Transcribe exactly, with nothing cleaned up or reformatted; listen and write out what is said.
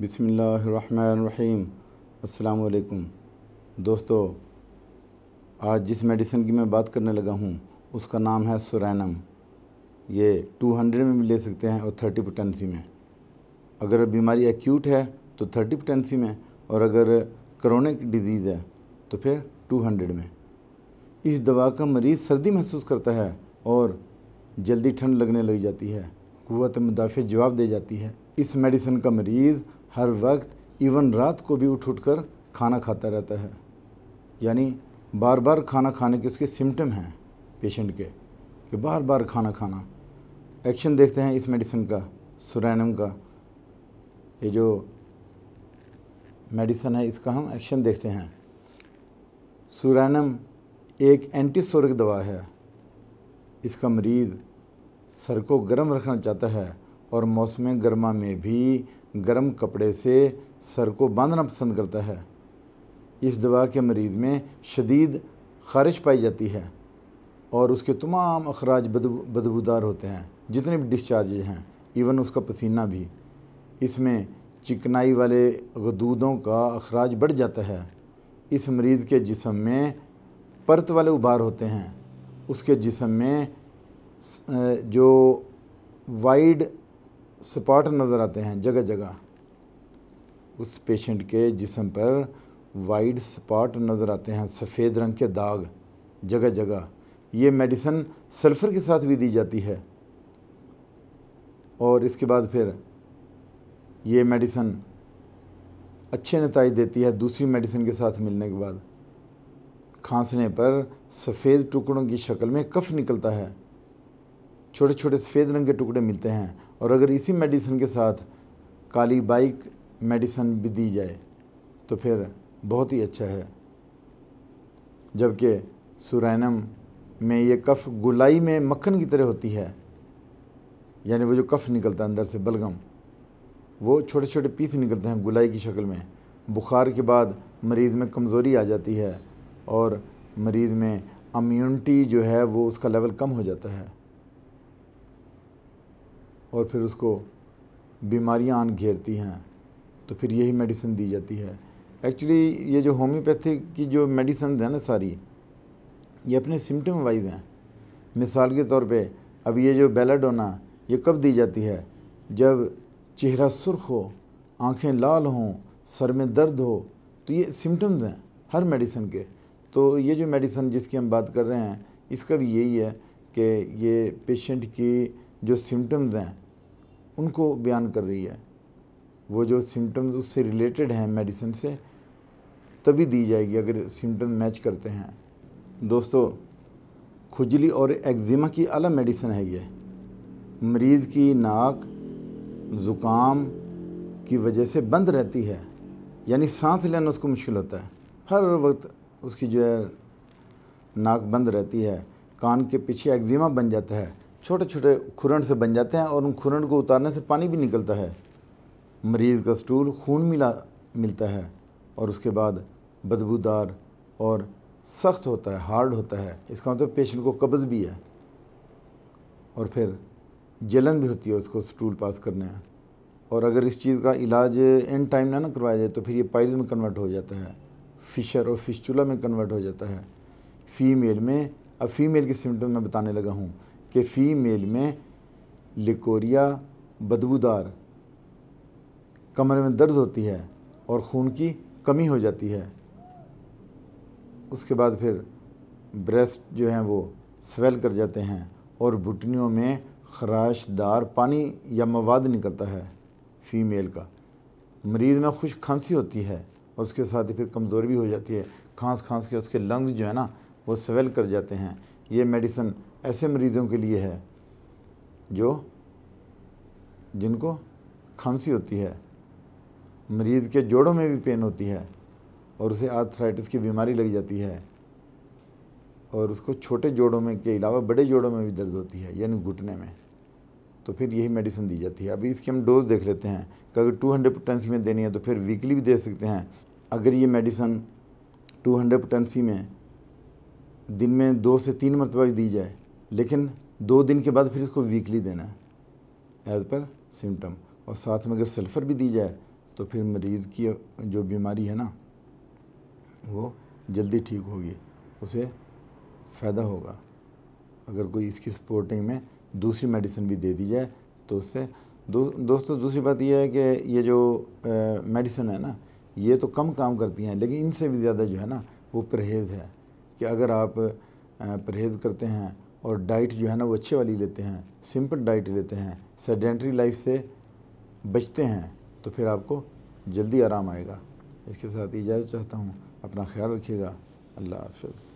बिस्मिल्लाहिर्रहमानिर्रहीम। अस्सलाम वालेकुम दोस्तों, आज जिस मेडिसिन की मैं बात करने लगा हूँ उसका नाम है सोरिनम। ये दो सौ में भी ले सकते हैं और तीस पोटेंसी में। अगर बीमारी एक्यूट है तो तीस पोटेंसी में, और अगर क्रोनिक डिजीज़ है तो फिर दो सौ में। इस दवा का मरीज़ सर्दी महसूस करता है और जल्दी ठंड लगने लग जाती है, कुव्वत मुदाफ़े जवाब दे जाती है। इस मेडिसिन का मरीज़ हर वक्त इवन रात को भी उठ उठ कर खाना खाता रहता है, यानी बार बार खाना खाने के उसके सिम्टम हैं पेशेंट के, कि बार बार खाना खाना। एक्शन देखते हैं इस मेडिसिन का, सोरिनम का। ये जो मेडिसिन है इसका हम एक्शन देखते हैं। सोरिनम एक एंटीसोरिक दवा है। इसका मरीज़ सर को गर्म रखना चाहता है और मौसम गर्मा में भी गर्म कपड़े से सर को बांधना पसंद करता है। इस दवा के मरीज़ में शदीद ख़ारिश पाई जाती है और उसके तमाम अखराज बदबूदार होते हैं, जितने भी डिस्चार्जेज हैं, इवन उसका पसीना भी। इसमें चिकनाई वाले गदूदों का अखराज बढ़ जाता है। इस मरीज़ के जिस्म में परत वाले उभार होते हैं। उसके जिस्म में जो वाइड स्पॉट नज़र आते हैं जगह जगह, उस पेशेंट के जिस्म पर वाइड स्पॉट नज़र आते हैं, सफ़ेद रंग के दाग जगह जगह। ये मेडिसिन सल्फर के साथ भी दी जाती है। और इसके बाद फिर ये मेडिसिन अच्छे नतीजे देती है दूसरी मेडिसिन के साथ मिलने के बाद। खांसने पर सफ़ेद टुकड़ों की शक्ल में कफ निकलता है, छोटे छोटे सफ़ेद रंग के टुकड़े मिलते हैं। और अगर इसी मेडिसिन के साथ काली बाइक मेडिसिन भी दी जाए तो फिर बहुत ही अच्छा है। जबकि सोरिनम में ये कफ गुलाई में मक्खन की तरह होती है, यानी वो जो कफ निकलता है अंदर से बलगम, वो छोटे छोटे पीस निकलते हैं गुलाई की शक्ल में। बुखार के बाद मरीज़ में कमज़ोरी आ जाती है और मरीज़ में इम्यूनिटी जो है वो उसका लेवल कम हो जाता है, और फिर उसको बीमारियां आन घेरती हैं, तो फिर यही मेडिसिन दी जाती है। एक्चुअली ये जो होम्योपैथी की जो मेडिसिन है ना सारी, ये अपने सिम्टम वाइज हैं। मिसाल के तौर पे अब ये जो बेलाडोना, ये कब दी जाती है? जब चेहरा सुर्ख हो, आंखें लाल हों, सर में दर्द हो, तो ये सिम्टम्स हैं हर मेडिसिन के। तो ये जो मेडिसिन जिसकी हम बात कर रहे हैं इसका भी यही है कि ये पेशेंट की जो सिम्टम्स हैं उनको बयान कर रही है। वो जो सिम्टम्स उससे रिलेटेड हैं मेडिसिन से, तभी दी जाएगी अगर सिम्टम मैच करते हैं। दोस्तों, खुजली और एक्जिमा की आला मेडिसिन है ये। मरीज़ की नाक ज़ुकाम की वजह से बंद रहती है, यानी सांस लेना उसको मुश्किल होता है। हर वक्त उसकी जो है नाक बंद रहती है। कान के पीछे एक्जिमा बन जाता है, छोटे छोटे खुरन से बन जाते हैं, और उन खुरन को उतारने से पानी भी निकलता है। मरीज़ का स्टूल खून मिला मिलता है और उसके बाद बदबूदार और सख्त होता है, हार्ड होता है। इसका मतलब पेशेंट को कब्ज़ भी है, और फिर जलन भी होती है उसको स्टूल पास करने में। और अगर इस चीज़ का इलाज इन टाइम ना ना करवाया जाए तो फिर ये पाइल्स में कन्वर्ट हो जाता है, फिशर और फिस्चुला में कन्वर्ट हो जाता है। फ़ीमेल में, अब फ़ीमेल के सिम्टम मैं बताने लगा हूँ कि फ़ीमेल में लिकोरिया, बदबूदार, कमर में दर्द होती है और खून की कमी हो जाती है। उसके बाद फिर ब्रेस्ट जो हैं वो स्वेल कर जाते हैं और घुटनियों में खराशदार पानी या मवाद निकलता है फ़ीमेल का। मरीज़ में खुश्क खांसी होती है और उसके साथ ही फिर कमज़ोरी भी हो जाती है। खांस खांस के उसके लंग्स जो है ना वो स्वेल कर जाते हैं। ये मेडिसिन ऐसे मरीज़ों के लिए है जो जिनको खांसी होती है, मरीज़ के जोड़ों में भी पेन होती है और उसे आर्थराइटिस की बीमारी लग जाती है, और उसको छोटे जोड़ों में के अलावा बड़े जोड़ों में भी दर्द होती है, यानी घुटने में। तो फिर यही मेडिसिन दी जाती है। अभी इसकी हम डोज देख लेते हैं कि अगर दो सौ पोटेंसी में देनी है तो फिर वीकली भी दे सकते हैं। अगर ये मेडिसिन दो सौ पोटेंसी में दिन में दो से तीन मरतबा दी जाए, लेकिन दो दिन के बाद फिर इसको वीकली देना है एज़ पर सिम्टम। और साथ में अगर सल्फ़र भी दी जाए तो फिर मरीज़ की जो बीमारी है ना वो जल्दी ठीक होगी, उसे फ़ायदा होगा। अगर कोई इसकी सपोर्टिंग में दूसरी मेडिसिन भी दे दी जाए तो उससे दो, दोस्तों दूसरी बात यह है कि ये जो मेडिसिन है ना ये तो कम काम करती हैं, लेकिन इनसे भी ज़्यादा जो है ना वो परहेज़ है कि अगर आप परहेज़ करते हैं और डाइट जो है ना वो अच्छे वाली लेते हैं, सिंपल डाइट लेते हैं, सेडेंटरी लाइफ से बचते हैं, तो फिर आपको जल्दी आराम आएगा। इसके साथ इजाज़त चाहता हूँ, अपना ख्याल रखिएगा, अल्लाह हाफ़िज़।